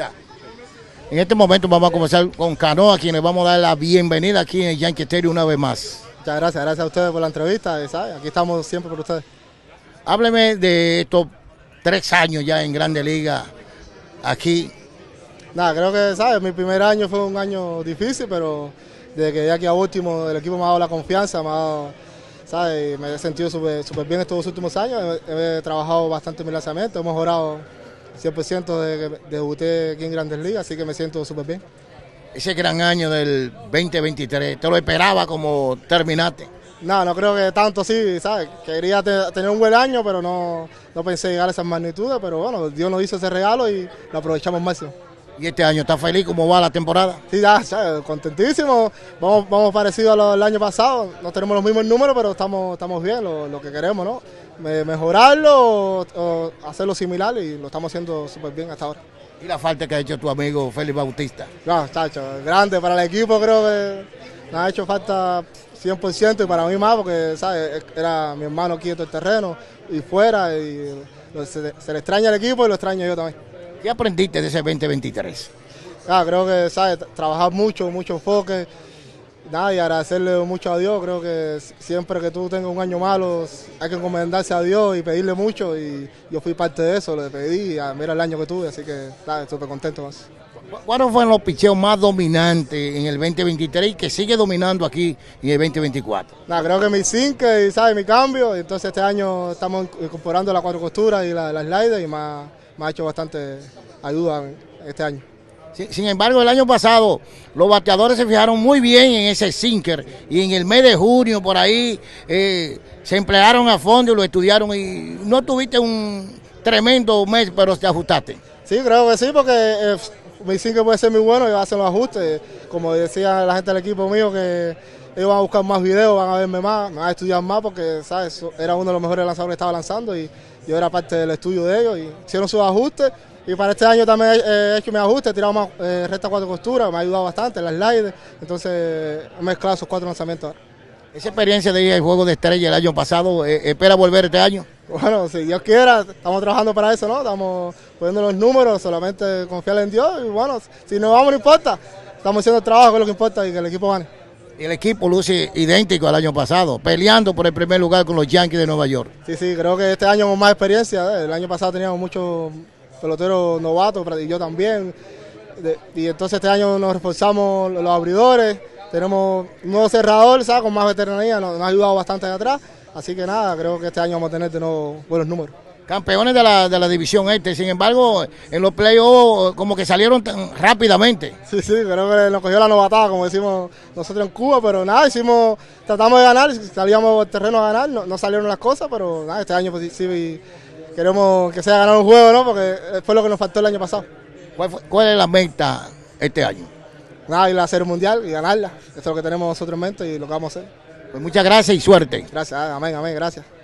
Ya. En este momento vamos a comenzar con Canó, a quienes vamos a dar la bienvenida aquí en el Yankee Stadium una vez más. Muchas gracias, gracias a ustedes por la entrevista, ¿sabe? Aquí estamos siempre por ustedes. Hábleme de estos 3 años ya en Grandes Ligas, aquí. Nada, creo que, ¿sabes? Mi primer año fue un año difícil, pero desde que llegué aquí a último, el equipo me ha dado la confianza, me ha dado, ¿sabes? Me he sentido súper bien estos 2 últimos años, he trabajado bastante en mi lanzamiento, he mejorado 100% de que debuté aquí en Grandes Ligas, así que me siento súper bien. Ese gran año del 2023, ¿te lo esperaba como terminaste? No, no creo que tanto así, ¿sabes? Quería tener un buen año, pero no pensé llegar a esas magnitudes, pero bueno, Dios nos hizo ese regalo y lo aprovechamos al máximo. ¿Y este año estás feliz? ¿Cómo va la temporada? Sí, ya, ¿sabes? Contentísimo, vamos parecido al año pasado, no tenemos los mismos números, pero estamos bien, lo que queremos, ¿no? Mejorarlo o hacerlo similar, y lo estamos haciendo súper bien hasta ahora. ¿Y la falta que ha hecho tu amigo Félix Bautista? No, chacho, grande para el equipo, creo que nos ha hecho falta 100%, y para mí más, porque, ¿sabes? Era mi hermano aquí en todo el terreno y fuera, y se le extraña al equipo y lo extraño yo también. ¿Qué aprendiste de ese 2023? Ah, creo que, ¿sabes? Trabajar mucho enfoque. Nada, y agradecerle mucho a Dios. Creo que siempre que tú tengas un año malo hay que encomendarse a Dios y pedirle mucho, y yo fui parte de eso, le pedí, mira el año que tuve, así que súper contento más. ¿Cuáles fueron los picheos más dominantes en el 2023 y que sigue dominando aquí en el 2024? Nada, creo que mi zinc y, ¿sabes? Mi cambio, entonces este año estamos incorporando la 4 costuras y la slider, y me ha hecho bastante ayuda este año. Sin embargo, el año pasado los bateadores se fijaron muy bien en ese sinker, y en el mes de junio por ahí se emplearon a fondo y lo estudiaron, y no tuviste un tremendo mes, pero te ajustaste. Sí, creo que sí, porque mi sinker puede ser muy bueno y va a hacer los ajustes. Como decía la gente del equipo mío, que ellos van a buscar más videos, van a verme más, me van a estudiar más, porque, ¿sabes? Era uno de los mejores lanzadores que estaba lanzando y yo era parte del estudio de ellos, y hicieron sus ajustes. Y para este año también he hecho mis ajustes, he tirado más recta 4 costuras, me ha ayudado bastante, las slides, entonces he mezclado esos 4 lanzamientos. Esa experiencia de ir al Juego de Estrella el año pasado, ¿espera volver este año? Bueno, si Dios quiera, estamos trabajando para eso, ¿no? Estamos poniendo los números, solamente confiar en Dios, y bueno, si nos vamos no importa, estamos haciendo el trabajo, que es lo que importa, y que el equipo gane. El equipo luce idéntico al año pasado, peleando por el primer lugar con los Yankees de Nueva York. Sí, creo que este año con más experiencia, el año pasado teníamos mucho peloteros novatos, y yo también, y entonces este año nos reforzamos los abridores, tenemos un nuevo cerrador, ¿sabes? Con más veteranía, nos ha ayudado bastante de atrás, así que nada, creo que este año vamos a tener de nuevo buenos números. Campeones de la división este, sin embargo, en los playoffs como que salieron tan rápidamente. Sí, creo que nos cogió la novatada, como decimos nosotros en Cuba, pero nada, tratamos de ganar, salíamos al terreno a ganar, no salieron las cosas, pero nada, este año pues sí. Queremos que sea ganar un juego, ¿no? Porque fue lo que nos faltó el año pasado. ¿Cuál es la meta este año? Nada, ir a hacer el mundial y ganarla. Eso es lo que tenemos nosotros en mente y lo que vamos a hacer. Pues muchas gracias y suerte. Gracias, amén, gracias.